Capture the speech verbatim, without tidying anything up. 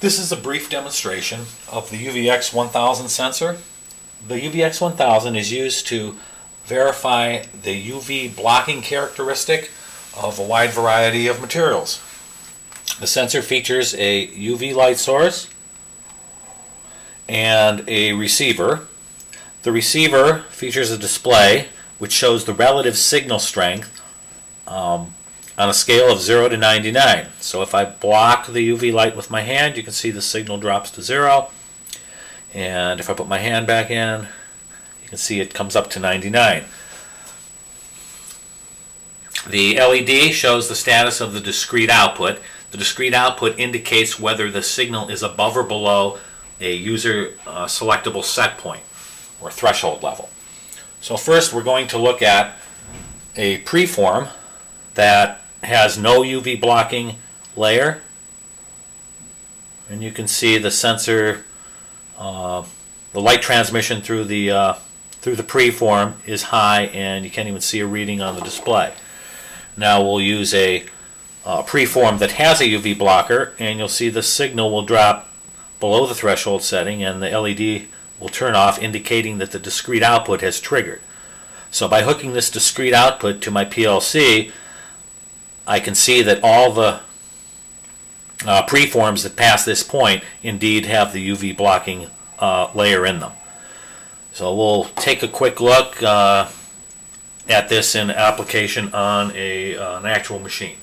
This is a brief demonstration of the U V X one thousand sensor. The U V X one thousand is used to verify the U V blocking characteristic of a wide variety of materials. The sensor features a U V light source and a receiver. The receiver features a display which shows the relative signal strength um, on a scale of zero to ninety-nine. So if I block the U V light with my hand, you can see the signal drops to zero. And if I put my hand back in, you can see it comes up to ninety-nine. The L E D shows the status of the discrete output. The discrete output indicates whether the signal is above or below a user uh, selectable set point or threshold level. So first we're going to look at a preform that has no U V blocking layer, and you can see the sensor uh, the light transmission through the uh, through the preform is high, and you can't even see a reading on the display. Now we'll use a uh, preform that has a U V blocker, and you'll see the signal will drop below the threshold setting and the L E D will turn off, indicating that the discrete output has triggered. So by hooking this discrete output to my P L C, I can see that all the uh, preforms that pass this point indeed have the U V blocking uh, layer in them. So we'll take a quick look uh, at this in application on a, uh, an actual machine.